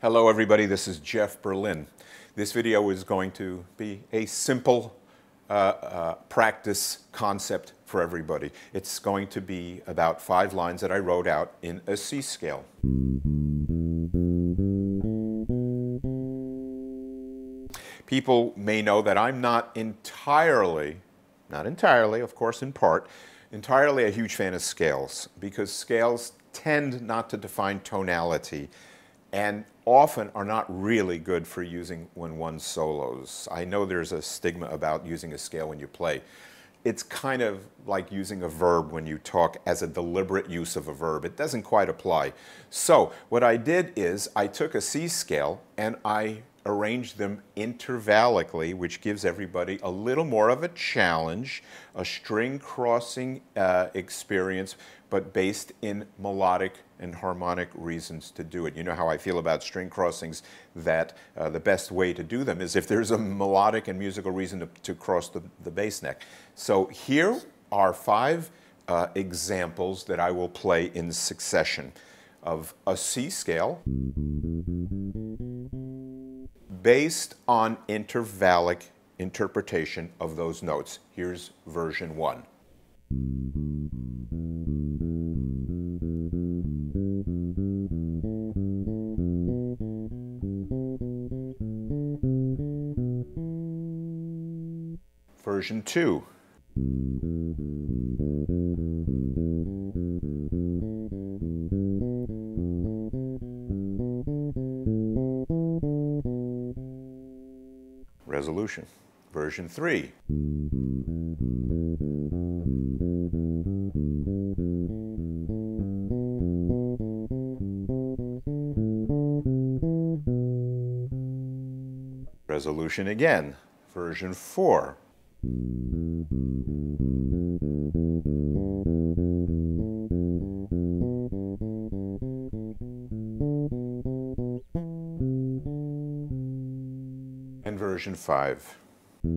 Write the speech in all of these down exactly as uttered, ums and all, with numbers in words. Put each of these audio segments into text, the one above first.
Hello everybody, this is Jeff Berlin. This video is going to be a simple uh, uh, practice concept for everybody. It's going to be about five lines that I wrote out in a C-scale. People may know that I'm not entirely, not entirely, of course in part, entirely a huge fan of scales, because scales tend not to define tonality and often are not really good for using when one solos. I know there's a stigma about using a scale when you play. It's kind of like using a verb when you talk as a deliberate use of a verb. It doesn't quite apply. So what I did is I took a C scale and I arranged them intervallically, which gives everybody a little more of a challenge, a string crossing uh, experience, but based in melodic and harmonic reasons to do it. You know how I feel about string crossings, that uh, the best way to do them is if there's a melodic and musical reason to, to cross the, the bass neck. So here are five uh, examples that I will play in succession of a C scale based on intervallic interpretation of those notes. Here's version one. Version two. Resolution. Version three. Resolution again. Version four. And version five. I'm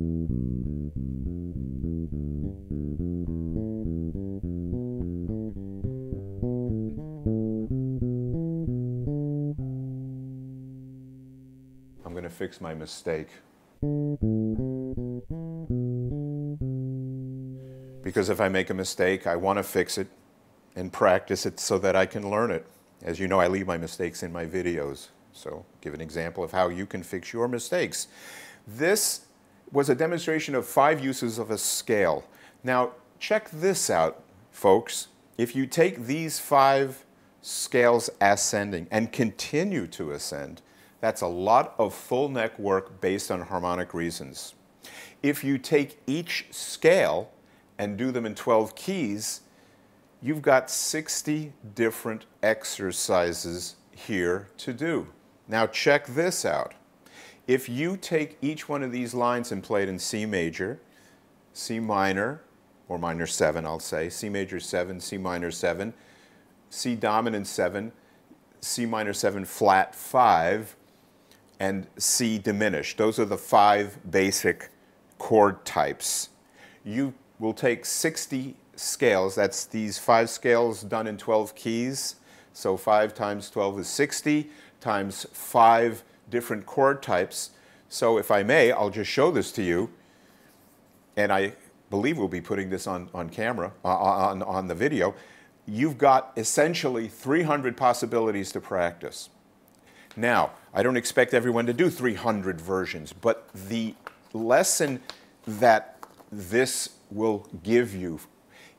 going to fix my mistake, because if I make a mistake, I want to fix it and practice it so that I can learn it. As you know, I leave my mistakes in my videos, so give an example of how you can fix your mistakes. This was a demonstration of five uses of a scale. Now, check this out, folks. If you take these five scales ascending and continue to ascend, that's a lot of full neck work based on harmonic reasons. If you take each scale and do them in twelve keys, you've got sixty different exercises here to do. Now check this out. If you take each one of these lines and play it in C major, C minor, or minor seven I'll say, C major seven, C minor seven, C dominant seven, C minor seven flat five, and C diminished. Those are the five basic chord types. You will take sixty scales. That's these five scales done in twelve keys. So five times twelve is sixty, times five different chord types. So if I may, I'll just show this to you. And I believe we'll be putting this on, on camera, uh, on, on the video. You've got essentially three hundred possibilities to practice. Now, I don't expect everyone to do three hundred versions, but the lesson that this will give you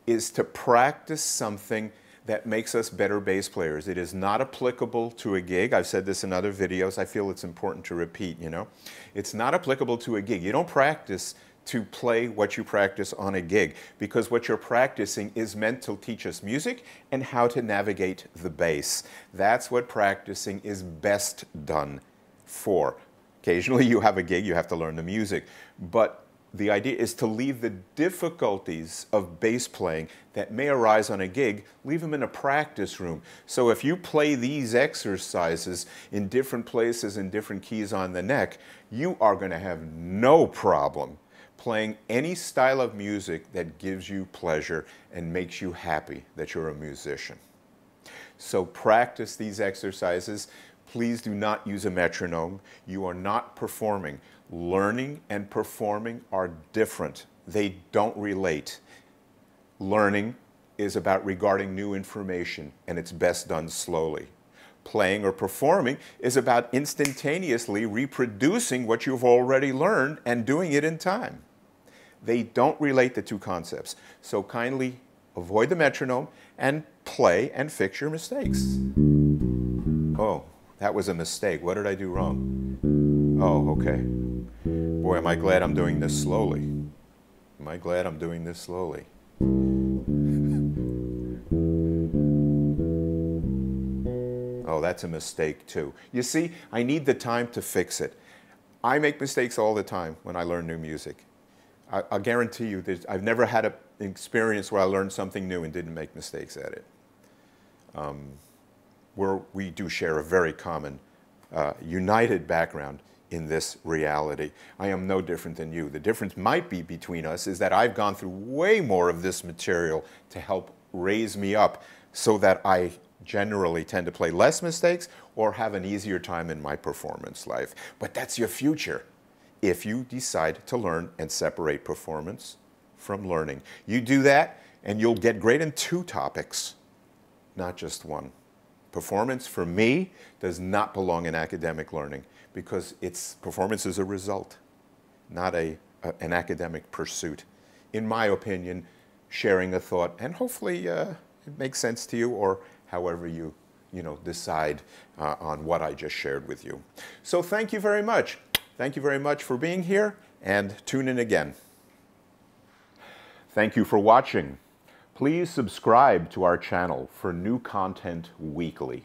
is to practice something that makes us better bass players. It is not applicable to a gig. I've said this in other videos. I feel it's important to repeat, you know. It's not applicable to a gig. You don't practice to play what you practice on a gig, because what you're practicing is meant to teach us music and how to navigate the bass. That's what practicing is best done for. Occasionally you have a gig, you have to learn the music, but the idea is to leave the difficulties of bass playing that may arise on a gig, leave them in a practice room. So if you play these exercises in different places and different keys on the neck, you are going to have no problem playing any style of music that gives you pleasure and makes you happy that you're a musician. So practice these exercises. Please do not use a metronome. You are not performing. Learning and performing are different. They don't relate. Learning is about regarding new information, and it's best done slowly. Playing or performing is about instantaneously reproducing what you've already learned and doing it in time. They don't relate, the two concepts. So kindly avoid the metronome and play and fix your mistakes. Oh, that was a mistake. What did I do wrong? Oh, okay. Boy, am I glad I'm doing this slowly. Am I glad I'm doing this slowly? Oh, that's a mistake too. You see, I need the time to fix it. I make mistakes all the time when I learn new music. I, I'll guarantee you that I've never had an experience where I learned something new and didn't make mistakes at it. Um, where we do share a very common, uh, united background in this reality. I am no different than you. The difference might be between us is that I've gone through way more of this material to help raise me up so that I generally tend to play less mistakes or have an easier time in my performance life. But that's your future if you decide to learn and separate performance from learning. You do that and you'll get great in two topics, not just one. Performance, for me, does not belong in academic learning because it's performance is a result, not a, a, an academic pursuit. In my opinion, sharing a thought, and hopefully uh, it makes sense to you, or however you, you know, decide uh, on what I just shared with you. So thank you very much. Thank you very much for being here, and tune in again. Thank you for watching. Please subscribe to our channel for new content weekly.